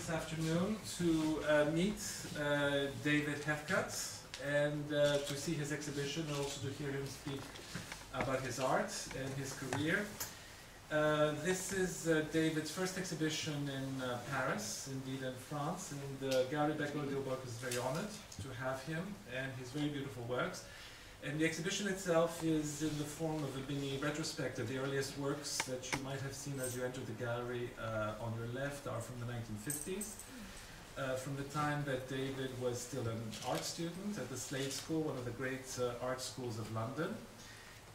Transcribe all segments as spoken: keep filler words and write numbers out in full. this afternoon to uh, meet uh, David Heathcote and uh, to see his exhibition and also to hear him speak about his art and his career. Uh, this is uh, David's first exhibition in uh, Paris, indeed in France, and uh, Galerie Beckel Odille Boïcos is very honored to have him and his very beautiful works. And the exhibition itself is in the form of a mini retrospective. The earliest works that you might have seen as you entered the gallery uh, on your left are from the nineteen fifties, uh, from the time that David was still an art student at the Slade School, one of the great uh, art schools of London.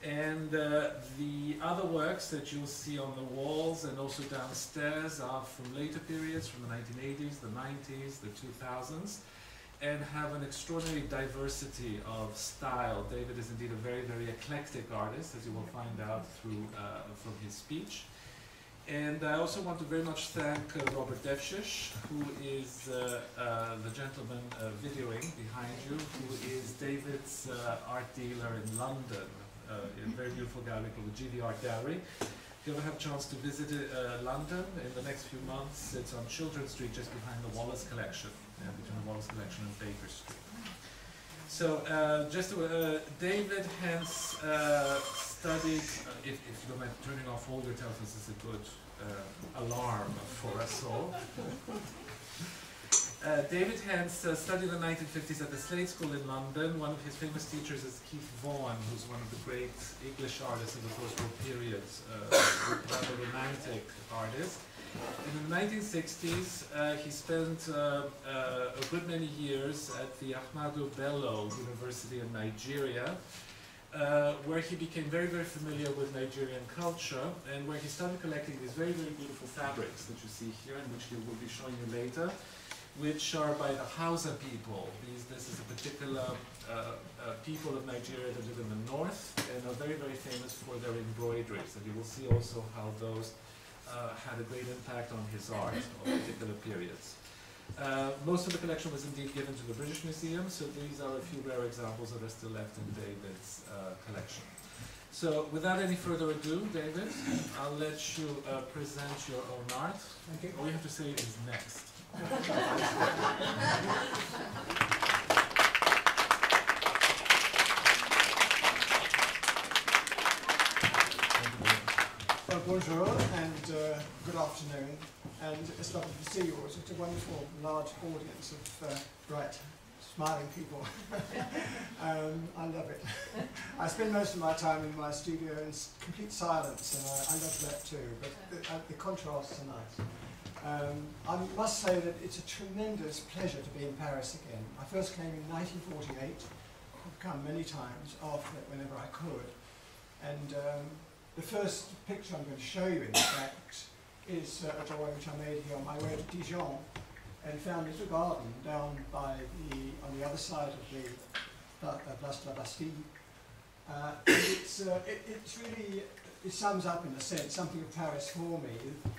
And uh, the other works that you'll see on the walls and also downstairs are from later periods, from the nineteen eighties, the nineties, the two thousands. And have an extraordinary diversity of style. David is indeed a very, very eclectic artist, as you will find out through uh, from his speech. And I also want to very much thank uh, Robert Devonshire, who is uh, uh, the gentleman uh, videoing behind you, who is David's uh, art dealer in London, uh, in a very beautiful gallery called the G V Art Gallery. If you ever have a chance to visit uh, London in the next few months, it's on Chiltern Street, just behind the Wallace Collection, uh, between the Wallace Collection and Baker Street. So, uh, just uh, David hence uh, studied, uh, if, if you don't mind turning off all your telephones, this is a good uh, alarm for us all. Uh, David Hence uh, studied the nineteen fifties at the Slade School in London. One of his famous teachers is Keith Vaughan, who's one of the great English artists of the post-war period, uh, rather romantic artist. And in the nineteen sixties, uh, he spent uh, uh, a good many years at the Ahmadu Bello University in Nigeria, uh, where he became very, very familiar with Nigerian culture and where he started collecting these very, very beautiful fabrics that you see here and which he will be showing you later, which are by the Hausa people. These, this is a particular uh, uh, people of Nigeria that live in the north and are very, very famous for their embroideries. And you will see also how those uh, had a great impact on his art of particular periods. Uh, most of the collection was indeed given to the British Museum, so these are a few rare examples that are still left in David's uh, collection. So, without any further ado, David, I'll let you uh, present your own art. Okay. All you have to say is next. Well, bonjour and uh, good afternoon, and it's lovely to see you all. It's a wonderful large audience of uh, bright, smiling people. um, I love it. I spend most of my time in my studio in complete silence, and I, I love that too, but the, uh, the contrasts are nice. Um, I must say that it's a tremendous pleasure to be in Paris again. I first came in nineteen forty-eight, I've come many times after that whenever I could. And um, the first picture I'm going to show you, in fact, is uh, a drawing which I made here on my way to Dijon and found a little garden down by the, on the other side of the uh, Place de la Bastille. Uh, it's, uh, it, it's really, it sums up in a sense something of Paris for me.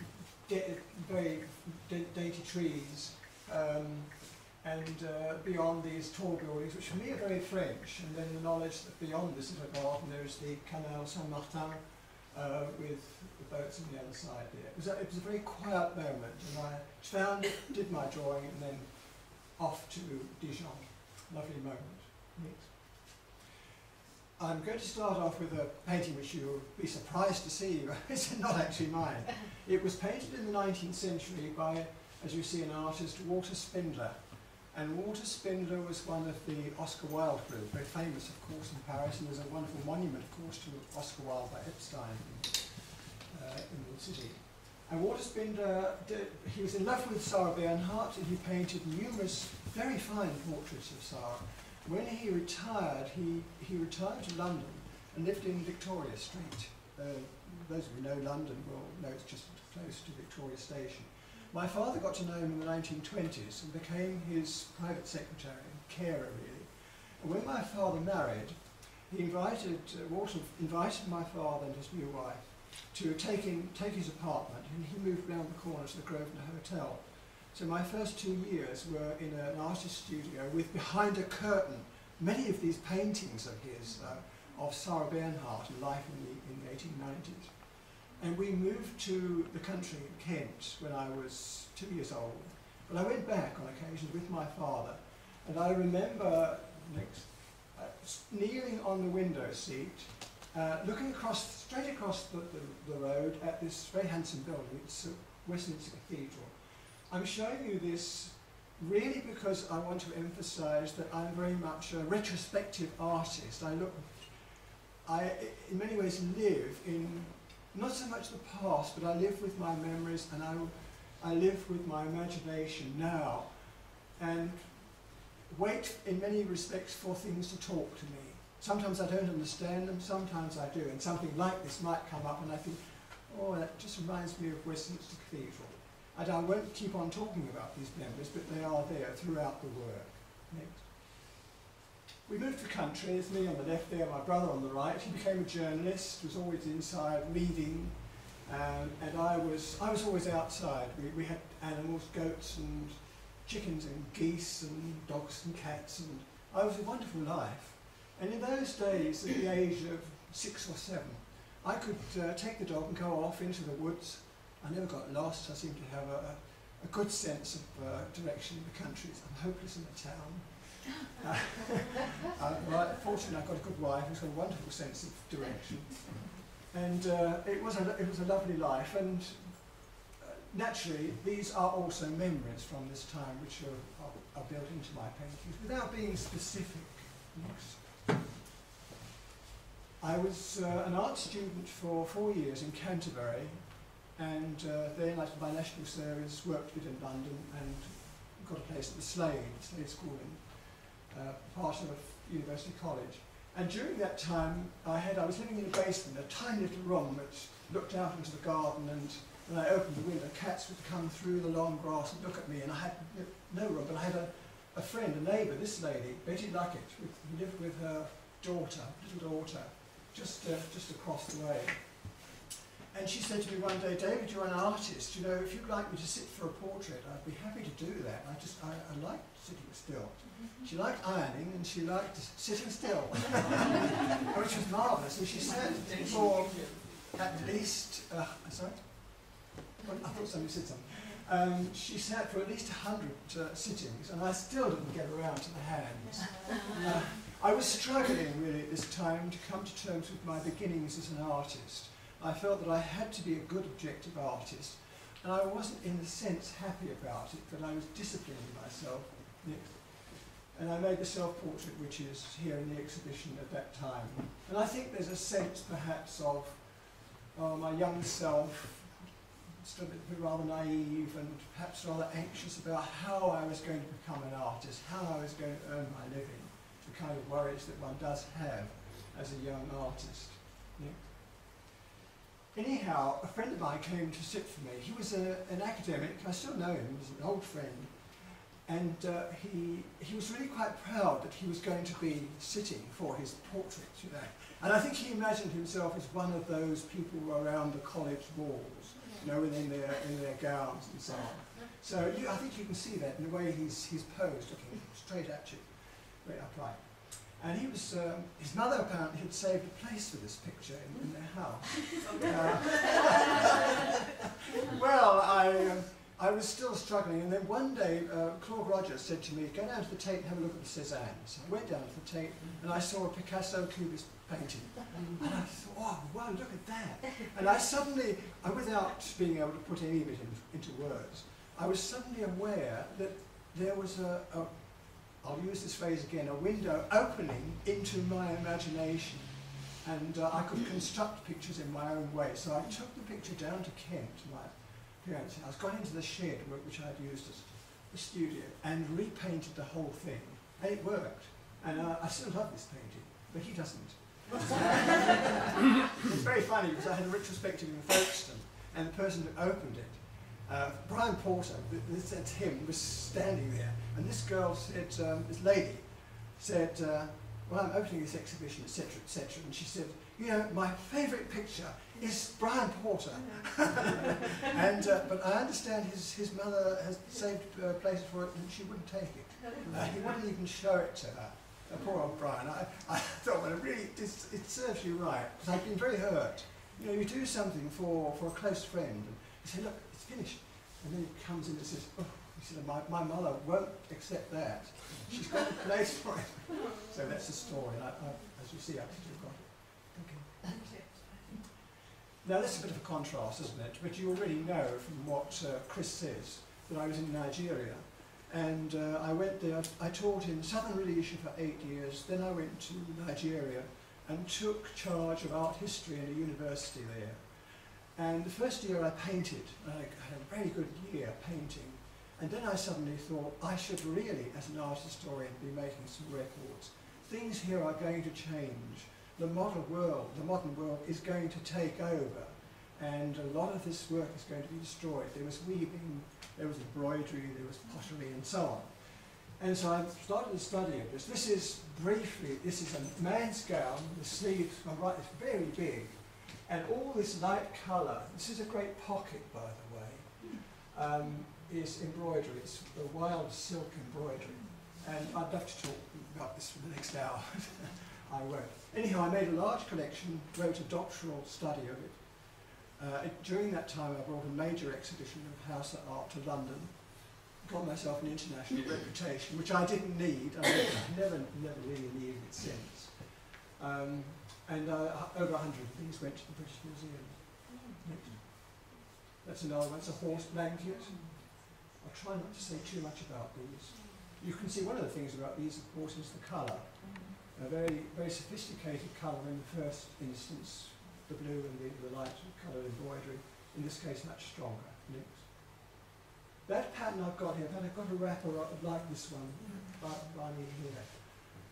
De very dainty trees, um, and uh, beyond these tall buildings, which for me are very French, and then the knowledge that beyond this is a garden, there's the Canal Saint-Martin uh, with the boats on the other side there. It was, a, it was a very quiet moment, and I found it, did my drawing, and then off to Dijon. Lovely moment. Neat. I'm going to start off with a painting which you'll be surprised to see. It's not actually mine. It was painted in the nineteenth century by, as you see, an artist, Walter Spindler. And Walter Spindler was one of the Oscar Wilde group, very famous, of course, in Paris. And there's a wonderful monument, of course, to Oscar Wilde by Epstein uh, in the city. And Walter Spindler, did, he was in love with Sarah Bernhardt, and he painted numerous very fine portraits of Sarah. When he retired, he, he retired to London and lived in Victoria Street. Uh, those of you who know London will know it's just close to Victoria Station. My father got to know him in the nineteen twenties and became his private secretary, carer really. And when my father married, he invited, uh, Walter invited my father and his new wife to take, in, take his apartment, and he moved round the corner to the Grosvenor Hotel. So my first two years were in an artist studio with, behind a curtain, many of these paintings of his, uh, of Sarah Bernhardt and life in the, in the eighteen nineties. And we moved to the country in Kent when I was two years old. But I went back on occasion with my father, and I remember next, uh, kneeling on the window seat, uh, looking across, straight across the, the, the road at this very handsome building. It's uh, Westminster Cathedral. I'm showing you this really because I want to emphasize that I'm very much a retrospective artist. I look, I in many ways live in not so much the past, but I live with my memories, and I, I live with my imagination now, and wait in many respects for things to talk to me. Sometimes I don't understand them, sometimes I do, and something like this might come up and I think, oh, that just reminds me of Westminster Cathedral. And I won't keep on talking about these memories, but they are there throughout the work. Next. We moved to country. It's me on the left there, my brother on the right. He became a journalist, was always inside reading, um, and I was I was always outside. We, we had animals, goats and chickens and geese and dogs and cats, and I was a wonderful life. And in those days, at the age of six or seven, I could uh, take the dog and go off into the woods. I never got lost. I seem to have a, a good sense of uh, direction in the country. I'm hopeless in the town. uh, uh, right, fortunately, I've got a good wife who's got a wonderful sense of direction. And uh, it was a, it was a lovely life. And uh, naturally, these are also memories from this time, which are, are, are built into my paintings, without being specific. Next. I was uh, an art student for four years in Canterbury. And uh, then, after my national service, worked a bit in London and got a place at the Slade, Slade School, in uh, part of University College. And during that time, I had I was living in a basement, a tiny little room which looked out into the garden. And when I opened the window, cats would come through the long grass and look at me. And I had no room, but I had a, a friend, a neighbour, this lady, Betty Luckett, who lived with her daughter, little daughter, just uh, just across the way. And she said to me one day, "David, you're an artist. You know, if you'd like me to sit for a portrait, I'd be happy to do that." I just, I, I liked sitting still. She liked ironing, and she liked sitting still, which was marvellous. And she sat for at least, uh, sorry, well, I thought somebody said something. Um, she sat for at least a hundred uh, sittings, and I still didn't get around to the hands. Uh, I was struggling really at this time to come to terms with my beginnings as an artist. I felt that I had to be a good objective artist, and I wasn't in a sense happy about it, but I was disciplining myself. And I made the self-portrait which is here in the exhibition at that time. And I think there's a sense perhaps of uh, my young self, still a bit rather naive and perhaps rather anxious about how I was going to become an artist, how I was going to earn my living, the kind of worries that one does have as a young artist. Next. Anyhow, a friend of mine came to sit for me. He was a, an academic. I still know him. He was an old friend. And uh, he, he was really quite proud that he was going to be sitting for his portrait, you know. And I think he imagined himself as one of those people around the college walls, you know, in their, in their gowns and so on. So you, I think you can see that in the way he's, he's posed, looking straight at you, very upright. And he was, um, his mother apparently had saved a place for this picture in, in their house. Uh, well, I, um, I was still struggling, and then one day uh, Claude Rogers said to me, "Go down to the Tate and have a look at the Cézanne." So I went down to the Tate and I saw a Picasso Cubist painting. And I thought, oh, wow, look at that. And I suddenly, I, without being able to put any of it in, into words, I was suddenly aware that there was a, a I'll use this phrase again, a window opening into my imagination. And uh, I could construct pictures in my own way. So I took the picture down to Kent, my parents' house, got into the shed, which I'd used as a studio, and repainted the whole thing. And it worked. And uh, I still love this painting, but he doesn't. It's very funny, because I had a retrospective in Folkestone, and the person who opened it, Uh, Brian Porter, that's th him, was standing there, and this girl said, um, this lady, said, uh, "Well, I'm opening this exhibition, et cetera, et cetera" And she said, "You know, my favourite picture is Brian Porter." and uh, but I understand his his mother has saved a uh, place for it, and she wouldn't take it. Uh, he wouldn't even show it to her. Uh, poor old Brian. I, I thought, well, it really, it's, it serves you right, because I've been very hurt. You know, you do something for for a close friend, and you say, "Look, finished," and then he comes in and says, "Oh, He said, my, my mother won't accept that. She's got a place for it. So that's the story. I, I, as you see, I think you've got it. Okay. Now, that's a bit of a contrast, isn't it? But you already know from what uh, Chris says that I was in Nigeria. And uh, I went there, I taught in Southern Rhodesia for eight years. Then I went to Nigeria and took charge of art history in a university there. And the first year I painted, and I had a very good year painting. And then I suddenly thought, I should really, as an art historian, be making some records. Things here are going to change. The modern world, the modern world is going to take over. And a lot of this work is going to be destroyed. There was weaving, there was embroidery, there was pottery, and so on. And so I started studying this. This is briefly, this is a man's gown, the sleeves on the right is very big. And all this light color, this is a great pocket, by the way. Um, is embroidery. It's a wild silk embroidery. And I'd love to talk about this for the next hour. I won't. Anyhow, I made a large collection, wrote a doctoral study of it. Uh, it during that time, I brought a major exhibition of Hausa art to London. Got myself an international reputation, which I didn't need. I never, never really needed it since. Um, and uh, over a hundred things went to the British Museum. Next. That's another one. It's a horse blanket. I'll try not to say too much about these. You can see one of the things about these, of course, is the colour. A very, very sophisticated colour in the first instance, the blue and the, the light coloured embroidery. In this case, much stronger. Next. That pattern I've got here, I've got a wrapper like this one by, by me here.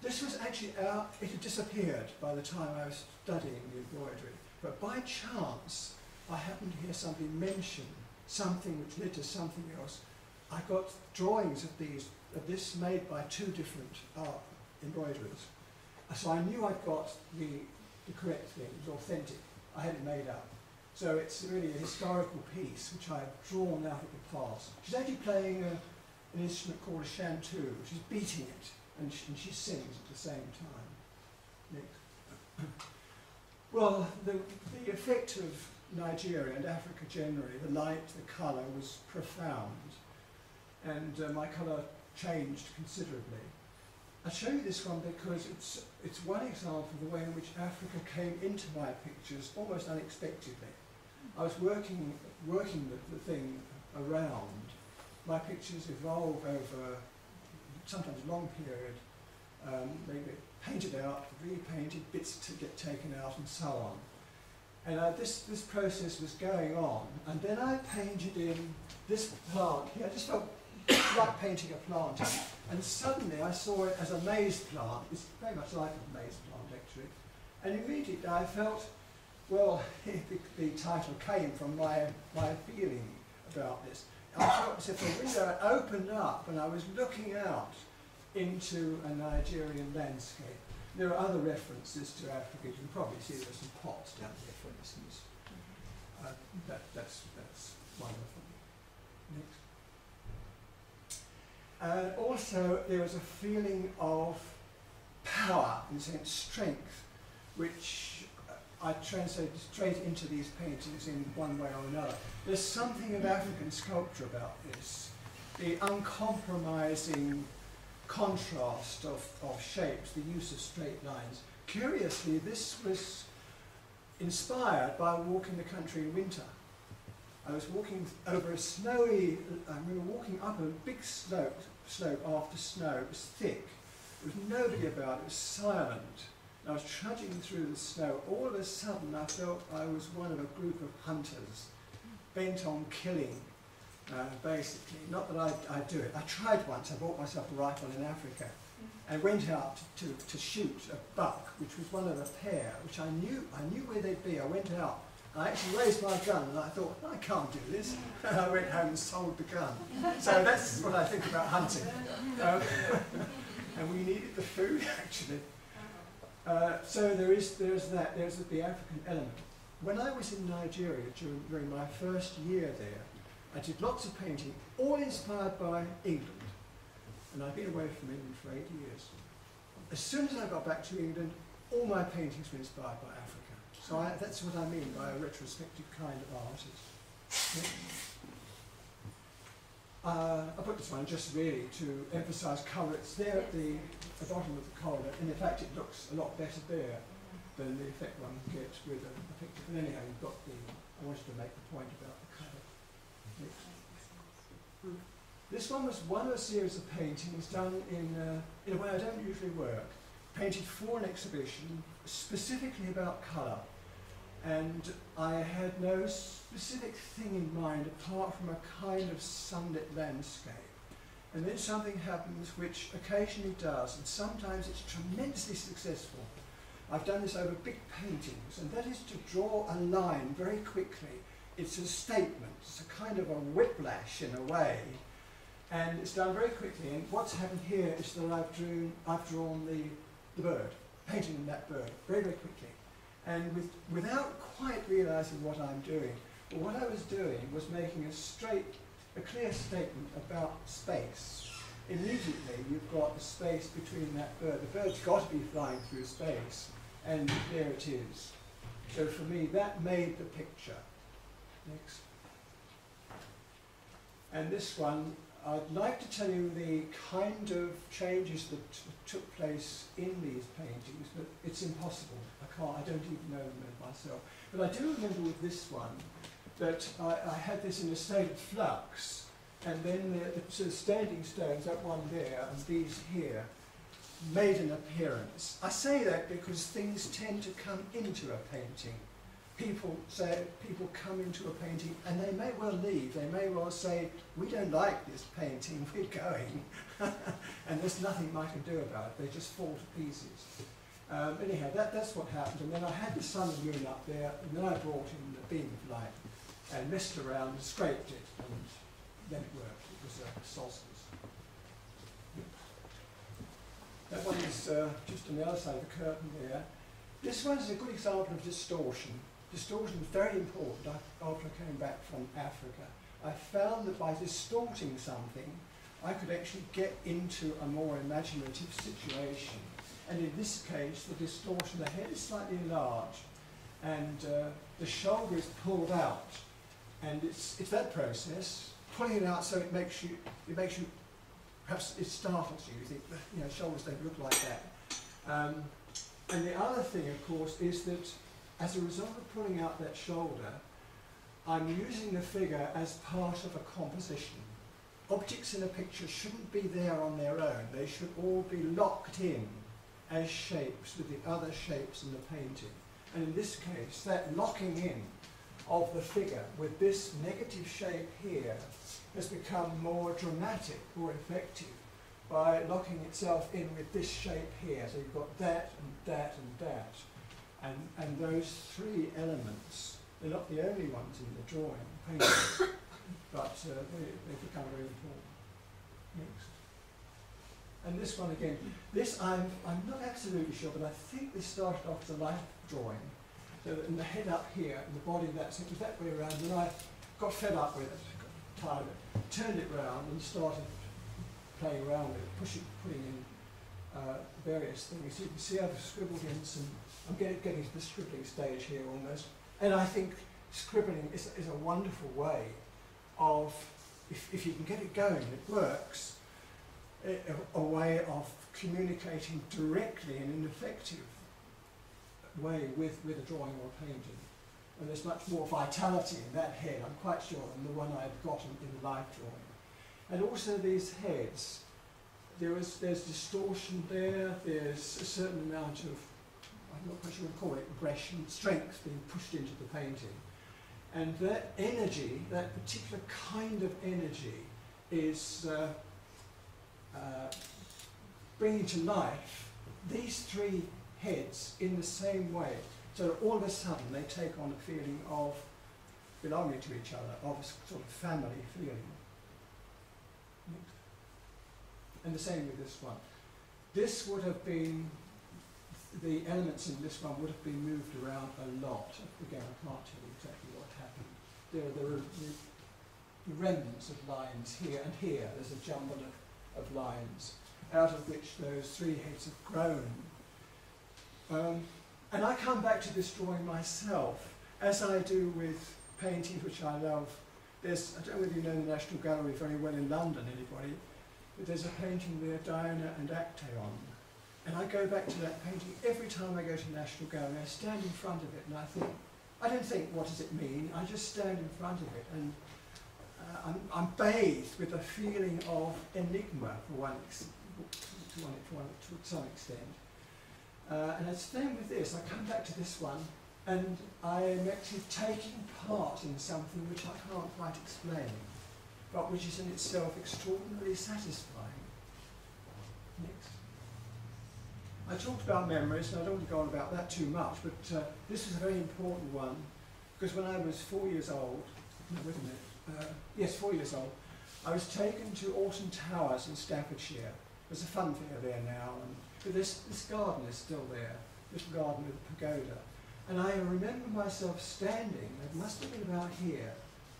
This was actually our, it had disappeared by the time I was studying the embroidery. But by chance, I happened to hear somebody mention something which led to something else. I got drawings of these, of this made by two different art embroiderers. So I knew I'd got the, the correct thing, it was authentic. I had it made up. So it's really a historical piece which I have drawn out of the past. She's actually playing a, an instrument called a shantou. She's beating it and she, and she sings at the same time. Next. Well, the, the effect of Nigeria and Africa generally, the light, the colour was profound. And uh, my colour changed considerably. I show you this one because it's, it's one example of the way in which Africa came into my pictures almost unexpectedly. I was working, working the, the thing around. My pictures evolve over sometimes a long period. Um, they get painted out, repainted, bits to get taken out, and so on. And uh, this, this process was going on. And then I painted in this plant here. I just felt like painting a plant. And suddenly I saw it as a maize plant. It's very much like a maize plant, actually. And immediately I felt, well, the, the title came from my, my feeling about this. I felt as if a window had opened up and I was looking out into a Nigerian landscape. There are other references to Africa. You can probably see there's some pots down there, for instance. Uh, that, that's, that's one of them. Next. And also, there was a feeling of power, in a sense, strength, which I translated straight into these paintings in one way or another. There's something of African sculpture about this, the uncompromising contrast of, of shapes, the use of straight lines. Curiously, this was inspired by walking the country in winter. I was walking over a snowy, I mean, we were walking up a big slope, slope after snow. It was thick. There was nobody about. It was silent. And I was trudging through the snow. All of a sudden, I felt I was one of a group of hunters bent on killing, uh, basically. Not that I, I do it. I tried once. I bought myself a rifle in Africa and went out to, to, to shoot a buck, which was one of a pair, which I knew, I knew where they'd be. I went out. I actually raised my gun and I thought, I can't do this. And I went home and sold the gun. So that's what I think about hunting. Um, and we needed the food, actually. Uh, so there is, there is that, there's the African element. When I was in Nigeria during, during my first year there, I did lots of painting, all inspired by England. And I've been away from England for eight years. As soon as I got back to England, all my paintings were inspired by Africa. So I, that's what I mean by a retrospective kind of artist. Uh, I put this one just really to emphasise colour. It's there at the, the bottom of the collar, and in fact it looks a lot better there than the effect one gets with a, a picture. But anyhow, you've got the, I wanted to make the point about the colour. Next. This one was one of a series of paintings done in, uh, in a way I don't usually work, painted for an exhibition specifically about colour. And I had no specific thing in mind apart from a kind of sunlit landscape. And then something happens which occasionally does, and sometimes it's tremendously successful. I've done this over big paintings, and that is to draw a line very quickly. It's a statement, it's a kind of a whiplash in a way, and it's done very quickly. And what's happened here is that I've drawn, I've drawn the, the bird, painting that bird very, very quickly. And with, without quite realising what I'm doing, but what I was doing was making a straight, a clear statement about space. Immediately you've got the space between that bird. The bird's got to be flying through space, and there it is. So for me, that made the picture. Next. And this one, I'd like to tell you the kind of changes that took place in these paintings, but it's impossible. I can't, I don't even know them myself. But I do remember with this one that I, I had this in a state of flux, and then the, the sort of standing stones, that one there and these here, made an appearance. I say that because things tend to come into a painting. People say, people come into a painting and they may well leave. They may well say, we don't like this painting, we're going. And there's nothing I can do about it. They just fall to pieces. Um, anyhow, that, that's what happened. And then I had the sun and moon up there, and then I brought in the beam of light and messed around and scraped it. And then it worked. It was a solstice. That one is uh, just on the other side of the curtain there. This one is a good example of distortion. Distortion is very important after I came back from Africa. I found that by distorting something, I could actually get into a more imaginative situation. And in this case, the distortion, the head is slightly enlarged, and uh, the shoulder is pulled out. And it's, it's that process, pulling it out so it makes you, it makes you, perhaps it startles you. You think, you know, shoulders don't look like that. Um, and the other thing, of course, is that as a result of pulling out that shoulder, I'm using the figure as part of a composition. Objects in a picture shouldn't be there on their own. They should all be locked in as shapes with the other shapes in the painting. And in this case, that locking in of the figure with this negative shape here has become more dramatic, more effective, by locking itself in with this shape here. So you've got that and that and that. And, and those three elements, they're not the only ones in the drawing, painting, but uh, they, they become very important. Next. And this one again. This, I'm, I'm not absolutely sure, but I think this started off the life drawing. So and the head up here, and the body that, so it was that way around, and I got fed up with it, got tired of it, turned it around and started playing around with it, pushing, putting in Uh, various things. You can see I've scribbled in some, I'm getting, getting to the scribbling stage here almost, and I think scribbling is, is a wonderful way of, if, if you can get it going, it works, a, a way of communicating directly in an effective way with, with a drawing or a painting. And there's much more vitality in that head, I'm quite sure, than the one I've gotten in the live drawing. And also these heads. There is, there's distortion there, there's a certain amount of, I'm not quite sure what to call it, aggression, strength being pushed into the painting. And that energy, that particular kind of energy, is uh, uh, bringing to life these three heads in the same way. So all of a sudden they take on a feeling of belonging to each other, of a sort of family feeling. And the same with this one. This would have been, the elements in this one would have been moved around a lot. Again, I can't tell you exactly what happened. There are, there are the remnants of lines here and here. There's a jumble of, of lines, out of which those three heads have grown. Um, and I come back to this drawing myself, as I do with paintings which I love. There's, I don't really know the National Gallery very well in London, anybody, but there's a painting there, Diana and Actaeon. And I go back to that painting every time I go to the National Gallery. I stand in front of it and I think, I don't think, what does it mean? I just stand in front of it and uh, I'm, I'm bathed with a feeling of enigma for one, ex to, one, to, one to some extent. Uh, and it's the same with this. I come back to this one and I am actually taking part in something which I can't quite explain, but which is in itself extraordinarily satisfying. Next. I talked about memories, and I don't want to go on about that too much, but uh, this was a very important one, because when I was four years old, no, wait a minute, uh, yes, four years old, I was taken to Alton Towers in Staffordshire. There's a fun fair there now, and, but this, this garden is still there, this garden with a pagoda. And I remember myself standing, it must have been about here,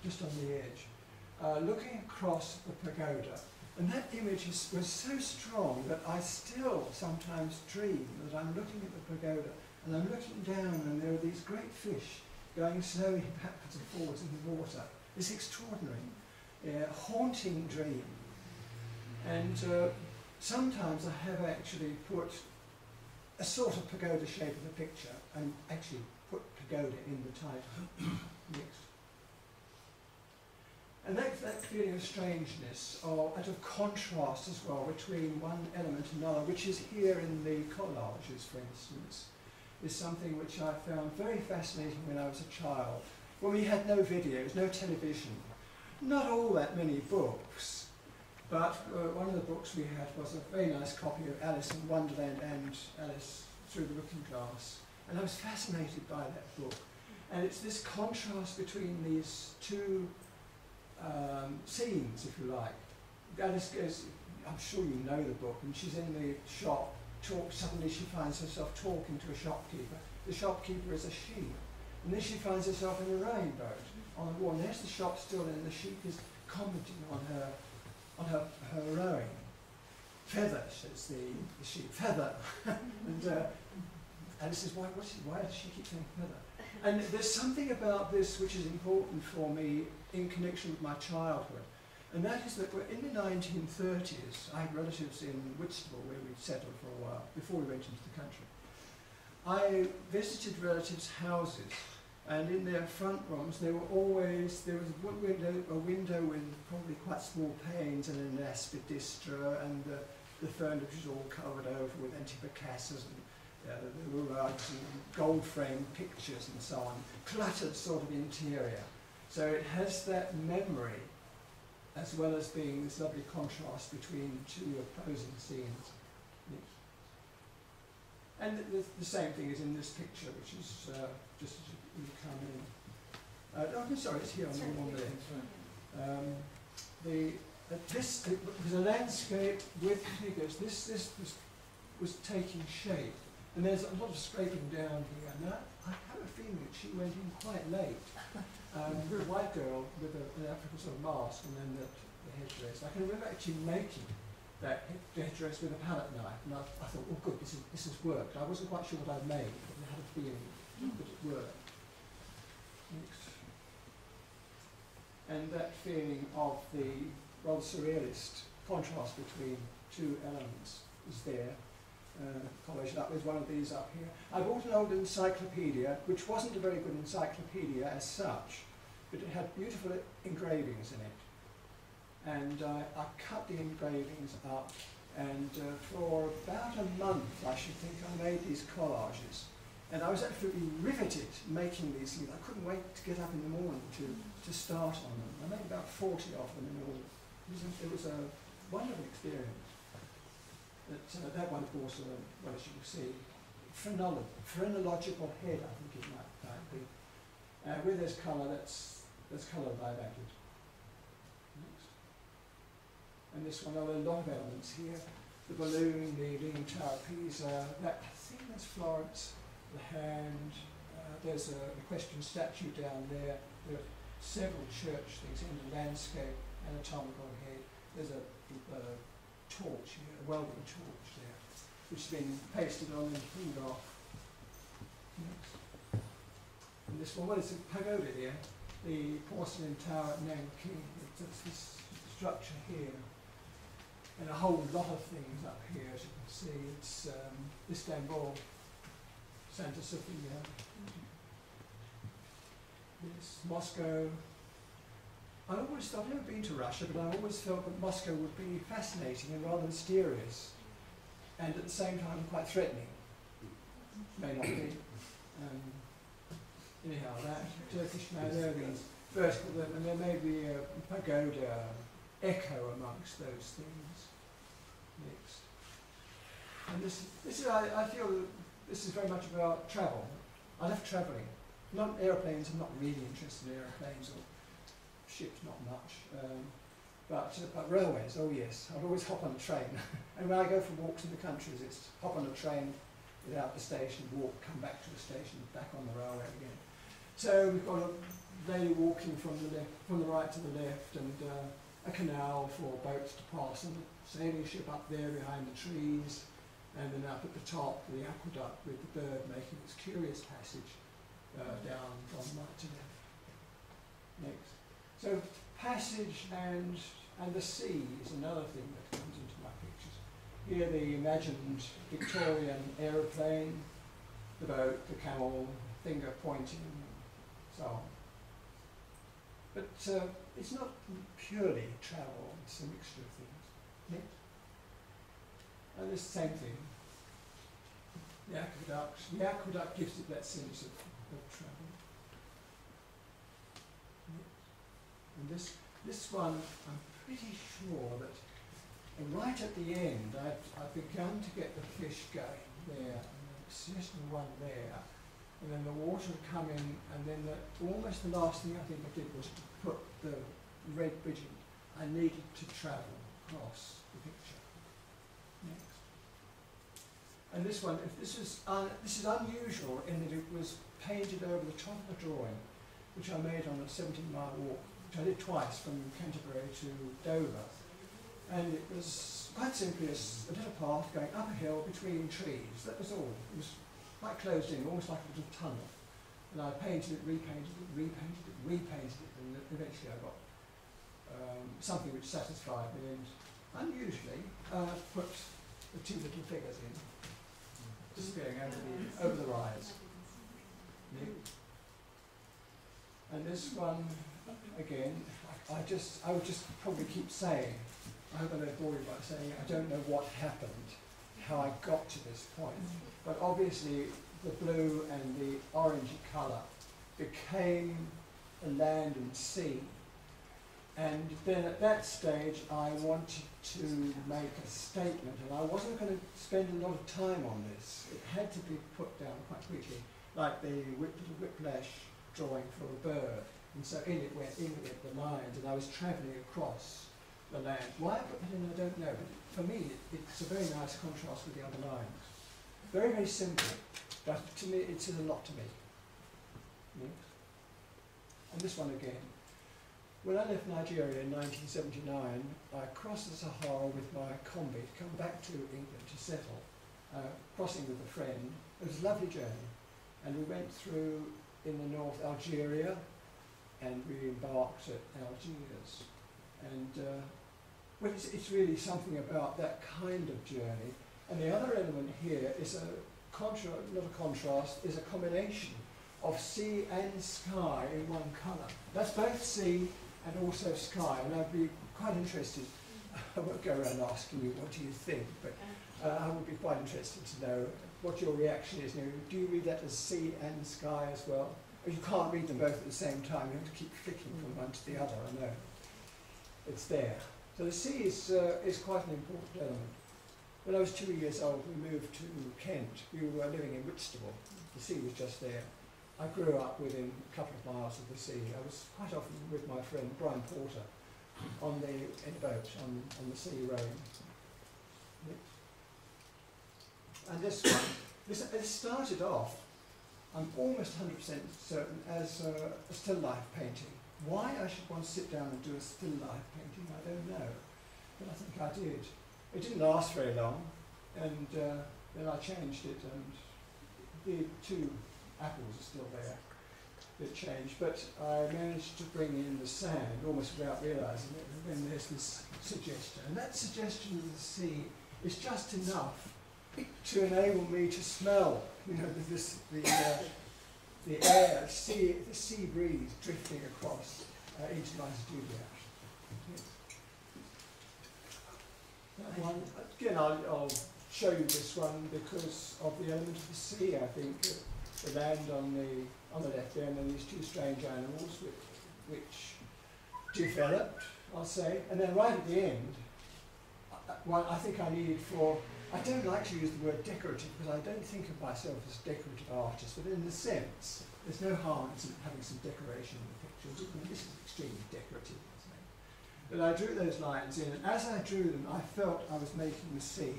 just on the edge, uh, looking across the pagoda. And that image is, was so strong that I still sometimes dream that I'm looking at the pagoda and I'm looking down and there are these great fish going slowly backwards and forwards in the water. It's extraordinary, uh, haunting dream. And uh, sometimes I have actually put a sort of pagoda shape in the picture and actually put pagoda in the title. Next. And that, that feeling of strangeness, or out of contrast as well, between one element and another, which is here in the collages, for instance, is something which I found very fascinating when I was a child, when we had no videos, no television, not all that many books, but uh, one of the books we had was a very nice copy of Alice in Wonderland and Alice Through the Looking Glass, and I was fascinated by that book. And it's this contrast between these two Um, scenes, if you like. Alice goes, I'm sure you know the book, and she's in the shop, talk, suddenly she finds herself talking to a shopkeeper. The shopkeeper is a sheep. And then she finds herself in a rainboat on the wall, and there's the shop still, and the sheep is commenting on her on her, her rowing. Feather, says the, the sheep, feather. And uh, Alice says, why, what's she, why does she keep saying feather? And there's something about this which is important for me in connection with my childhood. And that is that we're in the nineteen thirties, I had relatives in Whitstable where we'd settled for a while, before we went into the country. I visited relatives' houses, and in their front rooms there were always, there was one window, a window with probably quite small panes and an aspidistra, and the, the furniture was all covered over with antimacassars and Uh, there were rugs and gold-framed pictures and so on, cluttered sort of interior. So it has that memory, as well as being this lovely contrast between two opposing scenes. And the, the, the same thing is in this picture, which is uh, just as you come in. Uh, oh, I'm sorry, it's here on the one there. Um, the, uh, this it was a landscape with figures. This, this was, was taking shape. And there's a lot of scraping down here, and I, I have a feeling that she went in quite late. Um, a white girl with a, an African sort of mask, and then the, the headdress. I can remember actually making that headdress with a palette knife, and I, I thought, oh good, this, is, this has worked. I wasn't quite sure what I'd made, but I had a feeling that it worked. Next. And that feeling of the rather surrealist contrast between two elements is there. Uh, college, that was one of these up here. I bought an old encyclopedia, which wasn't a very good encyclopedia as such, but it had beautiful engravings in it. And uh, I cut the engravings up, and uh, for about a month, I should think, I made these collages. And I was absolutely riveted making these things. I couldn't wait to get up in the morning to, to start on them. I made about forty of them in all. It was a, it was a wonderful experience. That, uh, that one, of course, uh, well, as you can see, phrenolo phrenological head, I think it might, might be. Uh, where there's colour, that's, that's colour that I've added. Next. And this one, there are a lot of elements here. The balloon, the leaning tower Pisa, that, I think that's Florence, the hand, uh, there's a equestrian statue down there. There are several church things in the landscape, anatomical head. There's a... Uh, torch here, a welding torch there, which has been pasted on and cleaned off. Next. And this one, well, it's a pagoda here, the porcelain tower at Nanking. It's this structure here, and a whole lot of things up here, as you can see. It's um, Istanbul, Santa Sofia, it's Moscow. I always thought, I've never been to Russia, but I always felt that Moscow would be fascinating and rather mysterious, and at the same time quite threatening. May not be. Um, anyhow, that Turkish Maenad, vertical, and there may be a pagoda echo amongst those things mixed. And this, this is, I, I feel that this is very much about travel. I love travelling. Not aeroplanes, I'm not really interested in aeroplanes or ships, not much. Um, but, but railways, oh yes, I'll always hop on a train. And when I go for walks in the countries, it's hop on a train without the station, walk, come back to the station, back on the railway again. So we've got a lady walking from the, left, from the right to the left, and uh, a canal for boats to pass, and a sailing ship up there behind the trees, and then up at the top, the aqueduct with the bird making its curious passage uh, down from right to left. Next. So passage and, and the sea is another thing that comes into my pictures. Here the imagined Victorian aeroplane, the boat, the camel, finger pointing, and so on. But uh, it's not purely travel, it's a mixture of things. Next. And it's the same thing. The aqueduct, the aqueduct gives it that sense of, of travel. And this, this one, I'm pretty sure that right at the end, I've, I've begun to get the fish going there, and the certain one there, and then the water would come in, and then the, almost the last thing I think I did was to put the red bridging. I needed to travel across the picture. Next. And this one, if this is, uh, this is unusual in that it was painted over the top of a drawing, which I made on a seventeen mile walk. I did twice, from Canterbury to Dover, and it was quite simply a little path going up a hill between trees. That was all. It was quite closed in, almost like a little tunnel. And I painted it, repainted it, repainted it, repainted it, and eventually I got um, something which satisfied me, and unusually uh, put the two little figures in, disappearing over the, over the rise. And this one. Again, I just, I would just probably keep saying, I hope I don't bore you by saying, I don't know what happened, how I got to this point. But obviously, the blue and the orangey colour became the land and sea. And then at that stage, I wanted to make a statement, and I wasn't going to spend a lot of time on this. It had to be put down quite quickly, like the whip, whiplash drawing for a bird. And so in it went, in it went the lines, and I was travelling across the land. Why I put that in, I don't know, but for me, it, it's a very nice contrast with the other lines. Very, very simple, but to me, it says a lot to me. Yes. And this one again. When I left Nigeria in nineteen seventy-nine, I crossed the Sahara with my combi to come back to England to settle, uh, crossing with a friend. It was a lovely journey, and we went through, in the north, Algeria, and we embarked at Algiers. And uh, well, it's, it's really something about that kind of journey. And the other element here is a contra not a contrast, is a combination of sea and sky in one colour. That's both sea and also sky. And I'd be quite interested, I won't go around asking you what do you think, but uh, I would be quite interested to know what your reaction is. Now, do you read that as sea and sky as well? You can't read them both at the same time, you have to keep flicking from one to the other, I know. It's there. So the sea is, uh, is quite an important element. When I was two years old, we moved to Kent. We were living in Whitstable. The sea was just there. I grew up within a couple of miles of the sea. I was quite often with my friend Brian Porter on the, in a boat on, on the sea rowing. And this one, this, it started off, I'm almost one hundred percent certain, as uh, a still life painting. Why I should want to sit down and do a still life painting, I don't know, but I think I did. It didn't last very long, and uh, then I changed it, and the two apples are still there. bit changed, but I managed to bring in the sand almost without realizing it, when there's this suggestion. And that suggestion of the sea is just enough to enable me to smell, you know, the, this, the, uh, the air, sea, the sea breeze drifting across uh, into my studio. That one, again, I'll, I'll show you this one because of the element of the sea, I think. Uh, the land on the, on the left there, and then these two strange animals which, which developed, I'll say. And then right at the end, one I think I needed for, I don't like to use the word decorative because I don't think of myself as a decorative artist, but in the sense, there's no harm in having some decoration in the pictures. This is extremely decorative. But I drew those lines in, and as I drew them, I felt I was making the sea.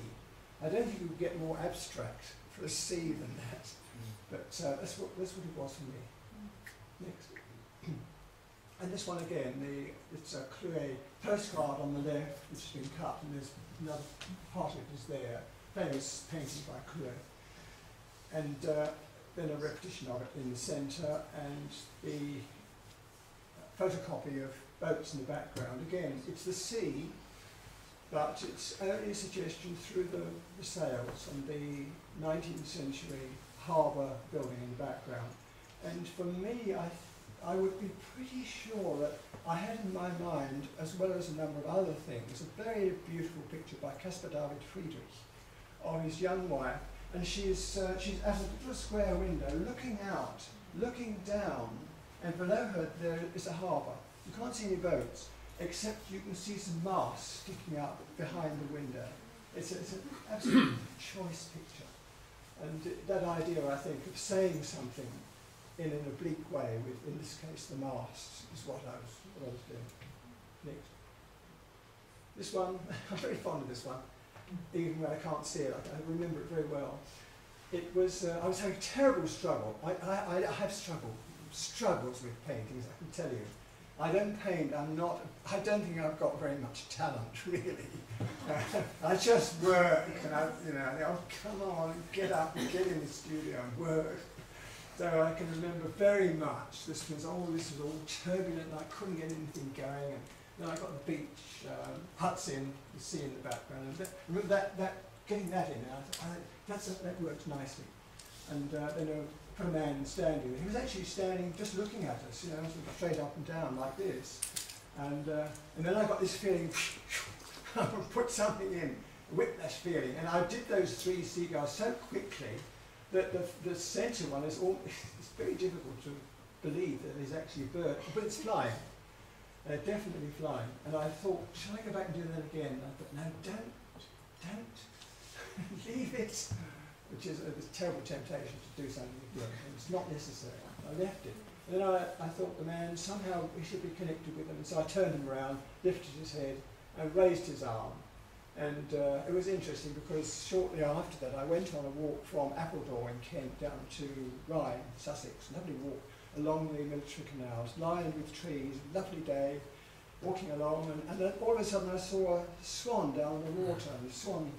I don't think you would get more abstract for a sea than that, mm. but uh, that's, what, that's what it was for me. Mm. Next. And this one again, the, it's a Clouet postcard on the left, which has been cut, and there's another part of it is there, famous painting by Clouet. And uh, then a repetition of it in the centre, and the photocopy of boats in the background. Again, it's the sea, but it's only a suggestion through the, the sails and the nineteenth century harbour building in the background. And for me, I, I would be pretty sure that I had in my mind, as well as a number of other things, a very beautiful picture by Caspar David Friedrich of his young wife, and she's, uh, she's at a little square window looking out, looking down, and below her there is a harbour. You can't see any boats, except you can see some masts sticking up behind the window. It's, a, it's an absolute choice picture. And that idea, I think, of saying something in an oblique way, with, in this case, the masts, is what I was, what I was doing. Next. This one, I'm very fond of this one, even when I can't see it. I, I remember it very well. It was, uh, I was having a terrible struggle. I, I, I have struggled, struggles with paintings, I can tell you. I don't paint, I'm not, I don't think I've got very much talent, really. Uh, I just work, and I, you know, I think, oh, come on, get up and get in the studio and work. So I can remember very much, this was all, this was all turbulent, and I couldn't get anything going. And then I got the beach, um, huts in, the sea in the background. And that, remember that, that, getting that in, I thought, I, that's a, that worked nicely. And uh, then a, put a man standing there. He was actually standing, just looking at us, you know, straight up and down like this. And uh, and then I got this feeling, I would put something in, a whiplash feeling. And I did those three seagulls so quickly that the, the centre one is all, it's very difficult to believe that it's actually a bird, but it's flying. They're definitely flying. And I thought, shall I go back and do that again? And I thought, no, don't, don't, leave it. Which is a, a terrible temptation to do something again. It's not necessary. I left it. And then I, I thought the man, somehow he should be connected with him. And so I turned him around, lifted his head, and raised his arm. And uh, it was interesting because shortly after that, I went on a walk from Appledore in Kent down to Rye, Sussex. Lovely walk along the military canals, lined with trees, lovely day, walking along. And, and then all of a sudden I saw a swan down the water, and the swan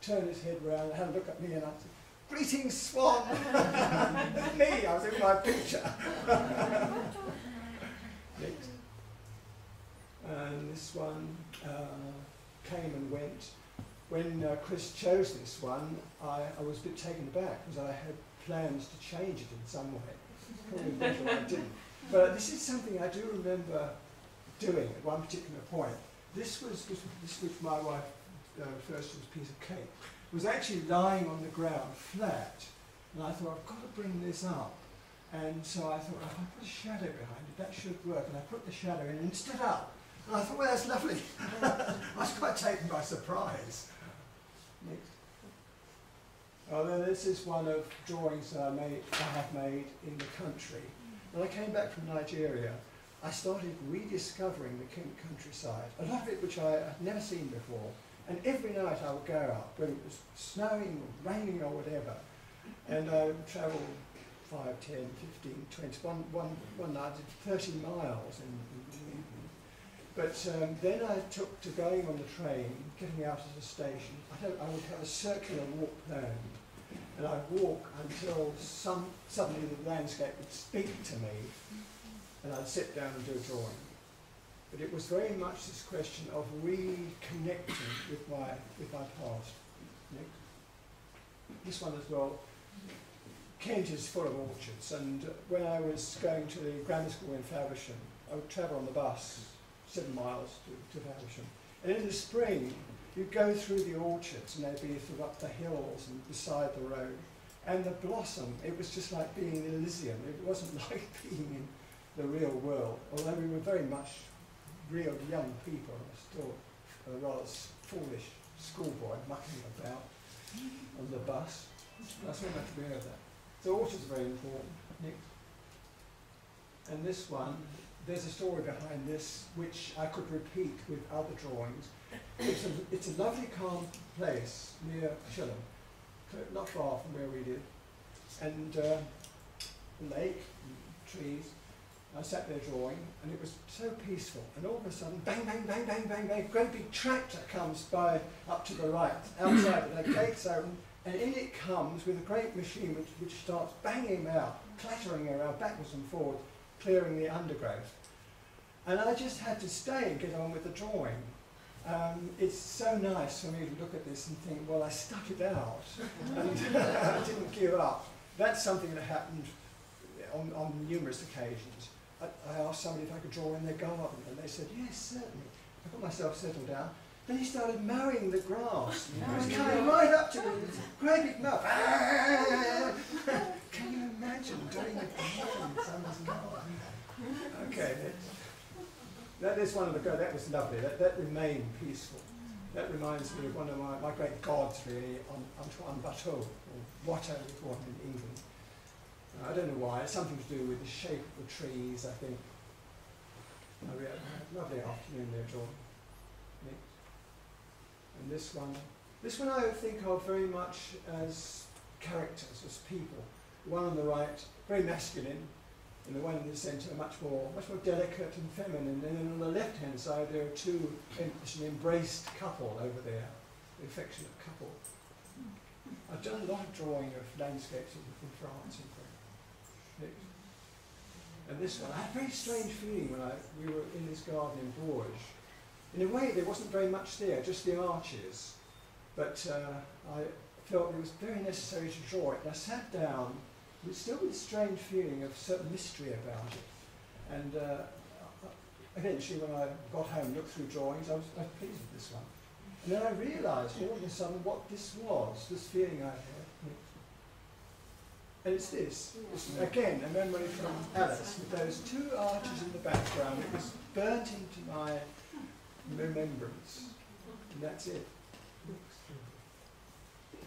turned his head round and had a look at me, and I said, "Greetings, swan!" Me, I was in my picture. Next. And this one uh, came and went. When uh, Chris chose this one, I, I was a bit taken aback because I had plans to change it in some way. Probably better I didn't. But this is something I do remember doing at one particular point. This was this was my wife. Uh, first was a piece of cake, was actually lying on the ground flat, and I thought, I've got to bring this up. And so I thought, oh, if I put a shadow behind it, that should work. And I put the shadow in and stood up. And I thought, well, that's lovely. I was quite taken by surprise. Next. Oh, then this is one of drawings that I, made, I have made in the country. When I came back from Nigeria, I started rediscovering the Kent countryside, a lot of it which I had never seen before. And every night I would go out, whether it was snowing or raining or whatever, and I would travel five, ten, fifteen, twenty, one, one, one night I did thirty miles in, in the evening. But um, then I took to going on the train, getting out at a station. I, don't, I would have a circular walk down, and I'd walk until some, suddenly the landscape would speak to me, and I'd sit down and do a drawing. But it was very much this question of reconnecting with my, with my past. Next. This one as well. Kent is full of orchards, and when I was going to the grammar school in Faversham, I would travel on the bus seven miles to, to Faversham. And in the spring, you'd go through the orchards, and they'd be sort of up the hills and beside the road. And the blossom, it was just like being in Elysium. It wasn't like being in the real world, although we were very much real young people. I was still a rather foolish schoolboy mucking about on the bus. I still have to be aware of that. So orchards are very important. Next. And this one, there's a story behind this which I could repeat with other drawings. It's a, it's a lovely calm place near Chiltern, not far from where we live, and uh, a lake, and trees. I sat there drawing, and it was so peaceful, and all of a sudden, bang, bang, bang, bang, bang, bang, a great big tractor comes by up to the right, outside, and the gates open, and in it comes with a great machine which, which starts banging out, clattering around, backwards and forwards, clearing the undergrowth. And I just had to stay and get on with the drawing. Um, it's so nice for me to look at this and think, well, I stuck it out, and I didn't give up. That's something that happened on, on numerous occasions. I asked somebody if I could draw in their garden, and they said, yes, certainly. I got myself settled down. Then he started mowing the grass. He was coming right up to me, great big mow. Can you imagine doing a garden in someone's garden? Okay, that is one of the go. That was lovely. That, that remained peaceful. That reminds me of one of my, my great gods, really, Antoine Watteau, or Watteau, we call him in England. I don't know why, it's something to do with the shape of the trees, I think. I had a lovely afternoon there, John. And this one, this one I think of very much as characters, as people. The one on the right, very masculine, and the one in the centre, much more, much more delicate and feminine. And then on the left-hand side, there are two, it's an embraced couple over there, the affectionate couple. I've done a lot of drawing of landscapes in, in France. And this one, I had a very strange feeling when I, we were in this garden in Bourges. In a way, there wasn't very much there, just the arches. But uh, I felt it was very necessary to draw it. And I sat down, with still with a strange feeling of certain mystery about it. And uh, eventually, when I got home and looked through drawings, I was, I was pleased with this one. And then I realised all of a sudden what this was, this feeling I had. And it's this. It's, again, a memory from Alice with those two arches in the background. It was burnt into my remembrance. And that's it.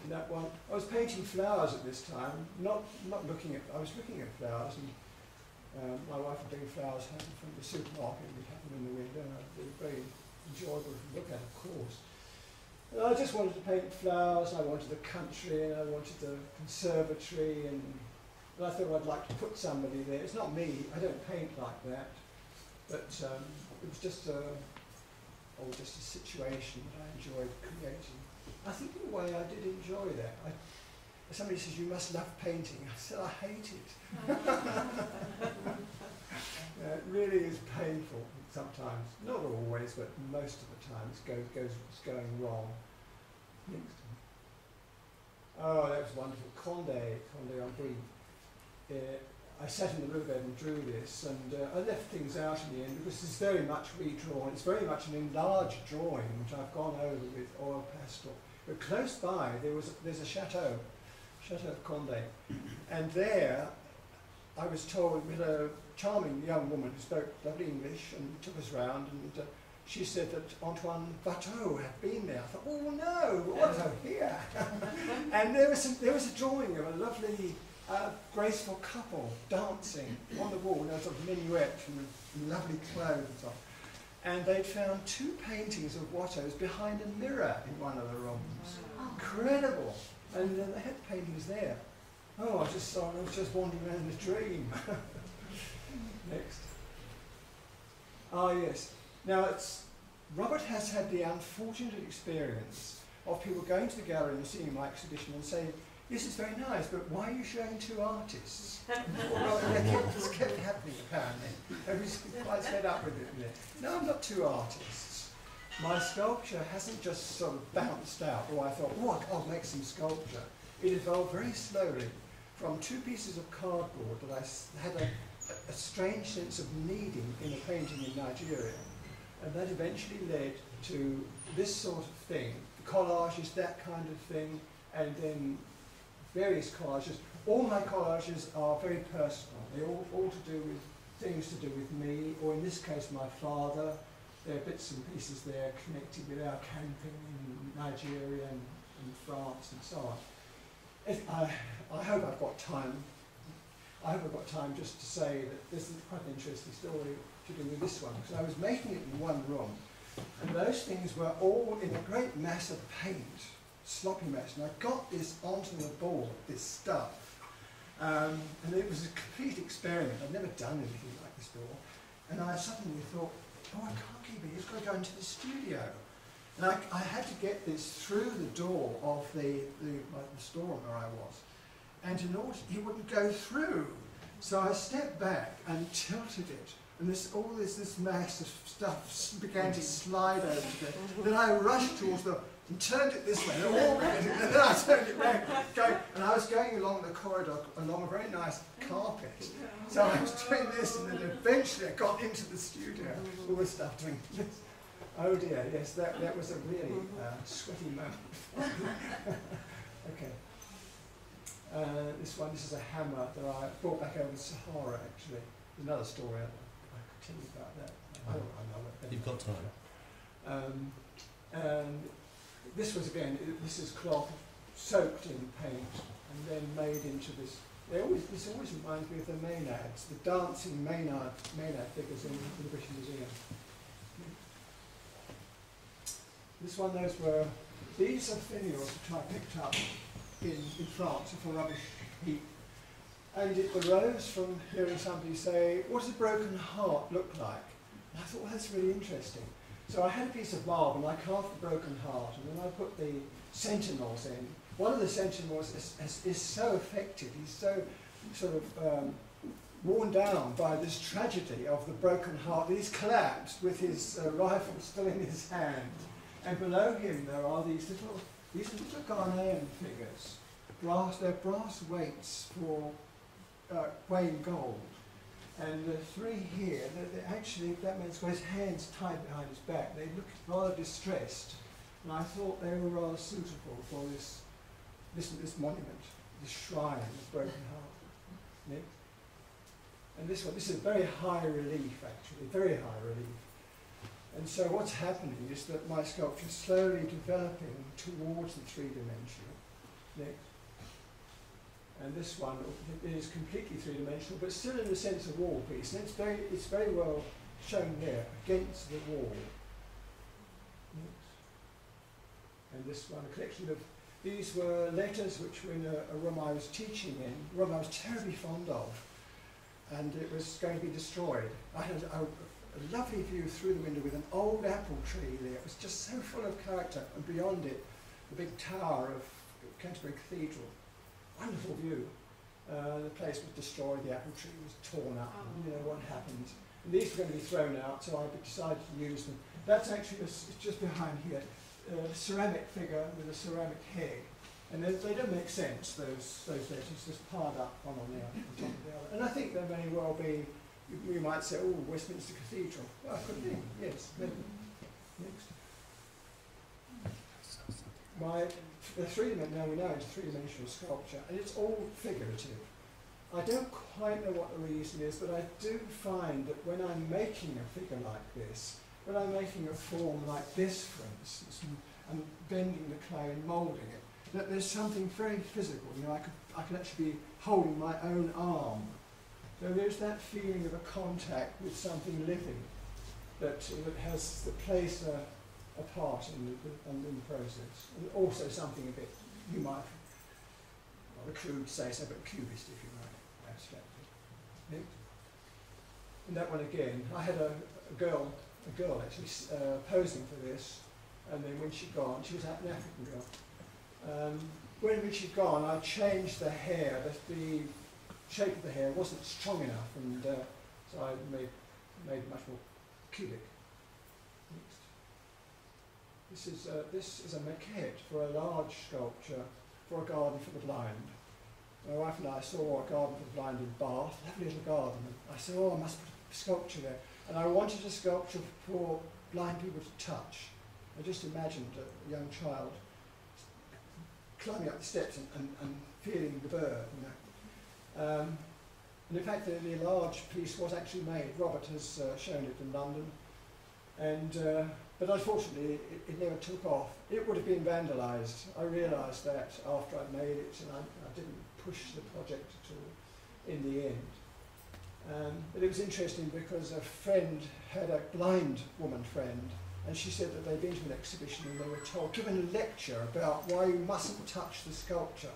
And that one, I was painting flowers at this time, not, not looking at, I was looking at flowers, and um, my wife would bring flowers home from the supermarket, and we'd have them in the window, and they were very enjoyable to look at, of course. And I just wanted to paint flowers, and I wanted the country, and I wanted the conservatory, and, and I thought I'd like to put somebody there. It's not me, I don't paint like that, but um, it was just a, oh, just a situation that I enjoyed creating. I think in a way I did enjoy that. I, somebody says, you must love painting. I said, I hate it. Yeah, it really is painful. Sometimes, not always, but most of the time, it goes, goes, it's going wrong. Next. Oh, that was wonderful. Condé, Condé on Brie. Uh, I sat in the riverbed and drew this, and uh, I left things out in the end because it's very much redrawn. It's very much an enlarged drawing, which I've gone over with oil pastel. But close by, there was there's a chateau, Chateau Condé, and there, I was told with a charming young woman who spoke lovely English and took us round, and uh, she said that Antoine Watteau had been there. I thought, oh no, Watteau here! And there was, some, there was a drawing of a lovely, uh, graceful couple dancing on the wall, in a sort of minuet and lovely clothes on. And they'd found two paintings of Watteau's behind a mirror in one of the rooms. Wow. Incredible! And uh, they had the paintings there. Oh, I just saw, I was just wandering around in a dream. Next. Ah, yes. Now, it's, Robert has had the unfortunate experience of people going to the gallery and seeing my exhibition and saying, this is very nice, but why are you showing two artists? Or rather, they kept, this kept happening apparently. Everybody's quite fed up with it. No, I'm not two artists. My sculpture hasn't just sort of bounced out, or I thought, what, I'll make some sculpture. It evolved very slowly from two pieces of cardboard that I had a, a strange sense of needing in a painting in Nigeria. And that eventually led to this sort of thing. The collage is that kind of thing, and then various collages. All my collages are very personal. They're all, all to do with things to do with me, or in this case, my father. There are bits and pieces there connected with our camping in Nigeria and, and France and so on. If I, I hope I've got time. I hope I've got time just to say that this is quite an interesting story to do with this one, because I was making it in one room, and those things were all in a great mass of paint, sloppy mess, and I got this onto the board, this stuff, um, and it was a complete experiment. I'd never done anything like this before, and I suddenly thought, oh, I can't keep it, it's got to go into the studio. And I, I had to get this through the door of the, the, like the store where I was, and in order, it wouldn't go through. So I stepped back and tilted it, and this, all this, this mass of stuff began to slide over there. Then I rushed towards the, and turned it this way, and, all and then I turned it back, going, and I was going along the corridor, along a very nice carpet. So I was doing this, and then eventually I got into the studio, all the stuff doing this. Oh dear, yes, that, that was a really uh, sweaty moment. Okay. Uh, this one, this is a hammer that I brought back over to Sahara, actually. There's another story I, I could tell you about that. I don't, I know what You've got time. Um, and this was, again, this is cloth soaked in paint and then made into this. They always, this always reminds me of the Maenads, the dancing Maenad, Maenad figures in the British Museum. This one, those were, these are finials which I picked up in, in France from a rubbish heap. And it arose from hearing somebody say, what does a broken heart look like? And I thought, well, that's really interesting. So I had a piece of marble, and I carved the broken heart, and then I put the sentinels in. One of the sentinels is, is, is so affected, he's so sort of um, worn down by this tragedy of the broken heart that he's collapsed with his uh, rifle still in his hand. And below him there are these little, these little Ghanaian figures. Brass, they're brass weights for uh, weighing gold. And the three here, they're, they're actually, that man's got his hands tied behind his back. They looked rather distressed. And I thought they were rather suitable for this, this, this monument, this shrine, this broken heart. Nick? And this one, this is a very high relief, actually, very high relief. And so what's happening is that my sculpture is slowly developing towards the three-dimensional. Next. And this one is completely three-dimensional, but still in the sense of wall piece. And it's very, it's very well shown there, against the wall. Next. And this one, a collection of, these were letters which were in a, a room I was teaching in, a room I was terribly fond of, and it was going to be destroyed. I had, I, a lovely view through the window with an old apple tree there. It was just so full of character, and beyond it, the big tower of Canterbury Cathedral. Wonderful view. Uh, the place was destroyed, the apple tree was torn up, oh. And you know what happened. And these were going to be thrown out, so I decided to use them. That's actually a, just behind here, a ceramic figure with a ceramic head. And they, they don't make sense, those, those letters, just piled up one on the, on top of the other. And I think there may well be. We might say, oh, Westminster Cathedral. Well, could be, yes. Maybe. Next. My the three now we know it's three-dimensional sculpture, and it's all figurative. I don't quite know what the reason is, but I do find that when I'm making a figure like this, when I'm making a form like this, for instance, and, and bending the clay and moulding it, that there's something very physical. You know, I could I could actually be holding my own arm. So there's that feeling of a contact with something living that, that has that plays a, a part in the, in the process, and also something a bit, you might, well, a crude say so, but cubist if you like, abstracted. And that one again, I had a, a girl, a girl actually uh, posing for this, and then when she gone, she was an African girl. Um, when she'd gone, I changed the hair, but the shape of the hair wasn't strong enough, and uh, so I made, made much more cubic. This is, uh, this is a maquette for a large sculpture for a garden for the blind. My wife and I saw a garden for the blind in Bath, lovely little garden. And I said, oh, I must put a sculpture there. And I wanted a sculpture for blind people to touch. I just imagined a young child climbing up the steps and, and, and feeling the bird. You know. um, and in fact, the, the large piece was actually made. Robert has uh, shown it in London. And, uh, but unfortunately, it, it never took off. It would have been vandalised. I realised that after I made it, and I, I didn't push the project at all in the end. Um, but it was interesting because a friend had a blind woman friend, and she said that they'd been to an exhibition and they were told, given a lecture about why you mustn't touch the sculpture.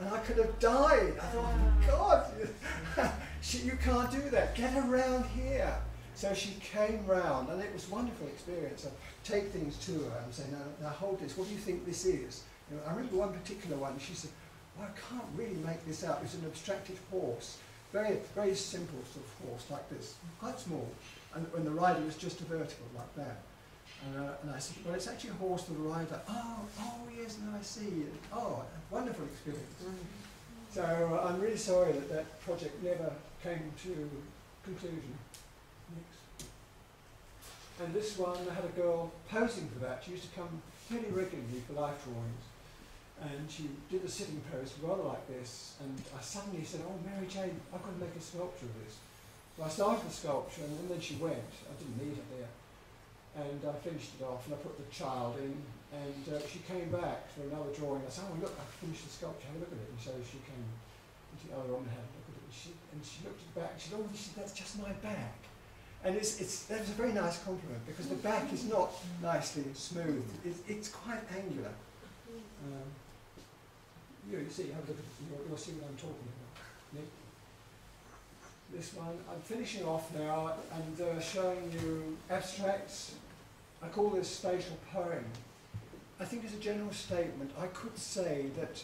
And I could have died. I thought, oh my God, she, you can't do that. Get around here. So she came round, and it was a wonderful experience. I'd take things to her and say, now, now hold this. What do you think this is? You know, I remember one particular one. She said, well, I can't really make this out. It's an abstracted horse. Very, very simple sort of horse, like this, quite small. And when the rider was just a vertical, like that. And, uh, and I said, well, it's actually a horse with a rider. Oh, oh, yes, now I see. And, oh, a wonderful experience. Mm-hmm. So uh, I'm really sorry that that project never came to conclusion. Next. And this one, I had a girl posing for that. She used to come fairly regularly for life drawings. And she did a sitting pose rather like this. And I suddenly said, oh, Mary Jane, I've got to make a sculpture of this. So I started the sculpture, and then she went. I didn't need her there. And I finished it off, and I put the child in. And uh, she came back for another drawing. I said, oh, look, I've finished the sculpture. Have a look at it. And so she came into the other one and had a look at it. And she, and she looked at the back. And she said, oh, that's just my back. And it's, it's, that was a very nice compliment, because the back is not nicely smooth. It's, it's quite angular. Um, you, you see, have a look at it. You'll, you'll see what I'm talking about. Nick? This one, I'm finishing off now and uh, showing you abstracts. I call this spatial poem. I think as a general statement, I could say that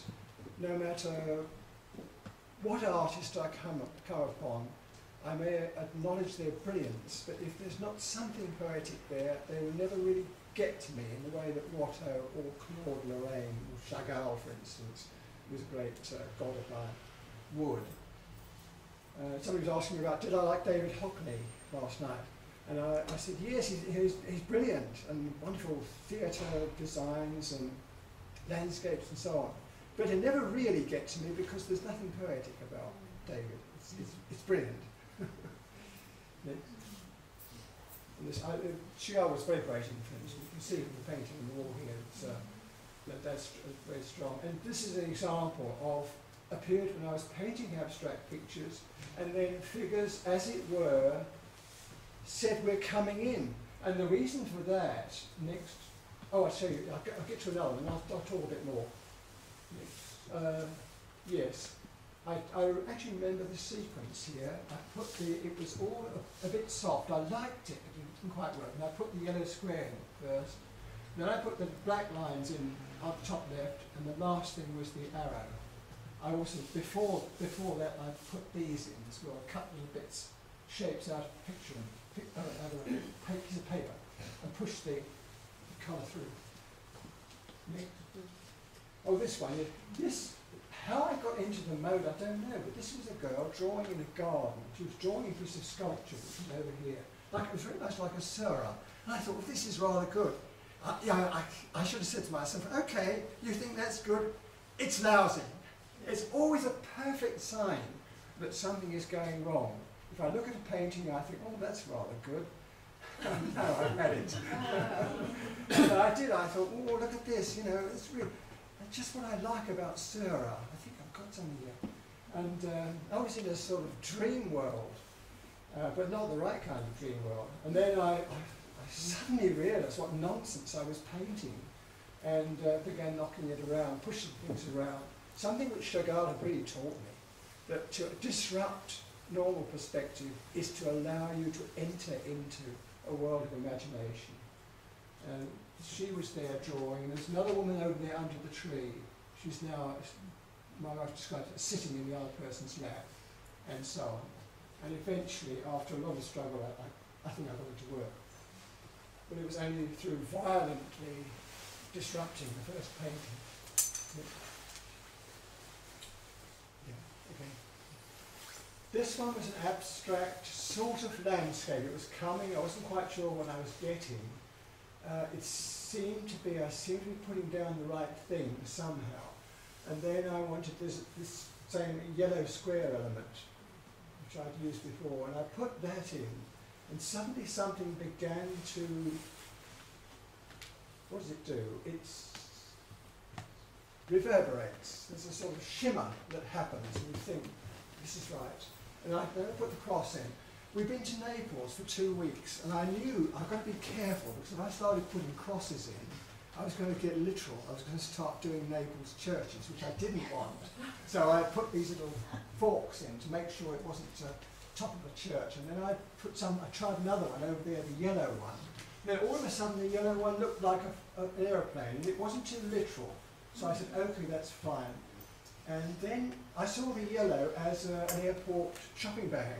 no matter what artist I come, up, come upon, I may acknowledge their brilliance, but if there's not something poetic there, they will never really get to me in the way that Watteau or Claude Lorraine or Chagall, for instance, who was a great uh, god of mine, would. Uh, somebody was asking me about, did I like David Hockney last night? And I, I said, yes, he's, he's, he's brilliant, and wonderful theatre designs and landscapes and so on. But it never really gets to me because there's nothing poetic about David. It's, it's, it's brilliant. And this, I, uh, Chagall was very great influence. You can see from the painting on the wall here, it's, uh, that that's uh, very strong. And this is an example of a period when I was painting abstract pictures, and then figures, as it were, said, we're coming in. And the reason for that, next, oh, I'll show you, I'll get, I'll get to another one, I'll, I'll talk a bit more. Next. Uh, yes. I, I actually remember the sequence here. I put the, it was all a, a bit soft. I liked it, but it didn't quite work. And I put the yellow square in first. Then I put the black lines in up top left, and the last thing was the arrow. I also, before, before that, I put these in as well. I cut little bits, shapes out of picture, pic, uh, out of a piece of paper, and pushed the, the colour through. Oh, this one, this. How I got into the mode, I don't know, but this was a girl drawing in a garden. She was drawing a piece of sculpture, which was over here. Like, it was very much like a Sahara. And I thought, well, this is rather good. I, you know, I, I should have said to myself, okay, you think that's good? It's lousy. It's always a perfect sign that something is going wrong. If I look at a painting, I think, oh, that's rather good. No, I've had it. But I did, I thought, oh, look at this, you know, it's really... just what I like about Sarah. I think I've got something here. And uh, I was in a sort of dream world, uh, but not the right kind of dream world. And then I, I, I suddenly realised what nonsense I was painting, and uh, began knocking it around, pushing things around. Something which Chagall had really taught me, that to disrupt normal perspective is to allow you to enter into a world of imagination. Um, She was there drawing. There's another woman over there under the tree. She's now, my wife describes it as sitting in the other person's lap, and so on. And eventually, after a lot of struggle, I, I think I got it to work. But it was only through violently disrupting the first painting. Yeah, okay. This one was an abstract sort of landscape. It was coming, I wasn't quite sure what I was getting. Uh, it seemed to be, I seemed to be putting down the right thing somehow. And then I wanted this, this same yellow square element, which I'd used before, and I put that in. And suddenly something began to, what does it do? It reverberates. There's a sort of shimmer that happens, and you think, this is right. And I then I put the cross in. We've been to Naples for two weeks, and I knew I've got to be careful, because if I started putting crosses in, I was going to get literal. I was going to start doing Naples churches, which I didn't want. So I put these little forks in to make sure it wasn't uh, top of a church. And then I put some, I tried another one over there, the yellow one. Then all of a sudden the yellow one looked like a, an aeroplane, and it wasn't too literal. So I said, okay, that's fine. And then I saw the yellow as uh, an airport shopping bag.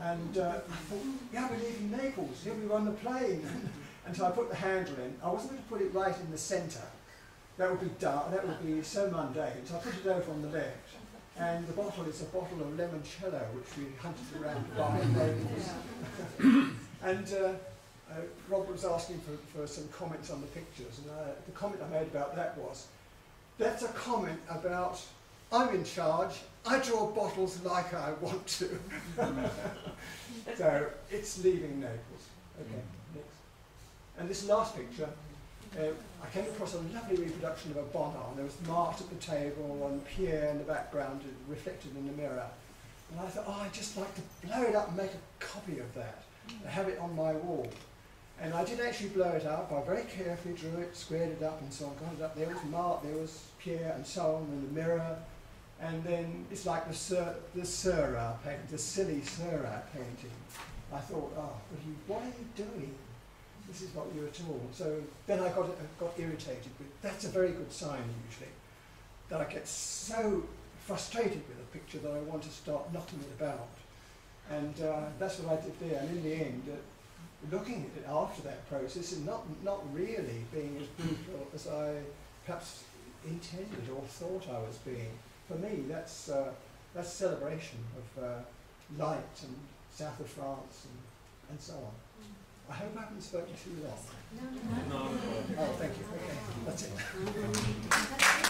And uh, I thought, yeah, we're leaving Naples, here we were on the plane. And so I put the handle in. I wasn't going to put it right in the centre. That would be dark, that would be so mundane. So I put it over on the left. And the bottle is a bottle of limoncello, which we hunted around to buy in Naples. And uh, uh, Rob was asking for, for some comments on the pictures. And I, the comment I made about that was, that's a comment about, I'm in charge, I draw bottles like I want to. So it's leaving Naples. Okay, next. And this last picture, uh, I came across a lovely reproduction of a Bonnard. There was Marthe at the table and Pierre in the background reflected in the mirror. And I thought, oh, I'd just like to blow it up and make a copy of that and have it on my wall. And I did actually blow it up. I very carefully drew it, squared it up and so on, got it up. There was Marthe, there was Pierre and so on in the mirror. And then it's like the Sir, the Sahara painting, the silly Sahara painting. I thought, oh, what are you, what are you doing? This is not you at all. So then I got got irritated with. That's a very good sign usually, that I get so frustrated with a picture that I want to start knocking it about. And uh, that's what I did there. And in the end, uh, looking at it after that process and not not really being as brutal as I perhaps intended or thought I was being. For me, that's uh, that's celebration of uh, light and south of France and, and so on. I hope I haven't spoken too long. No, no, no. Oh, thank you. Okay, that's it.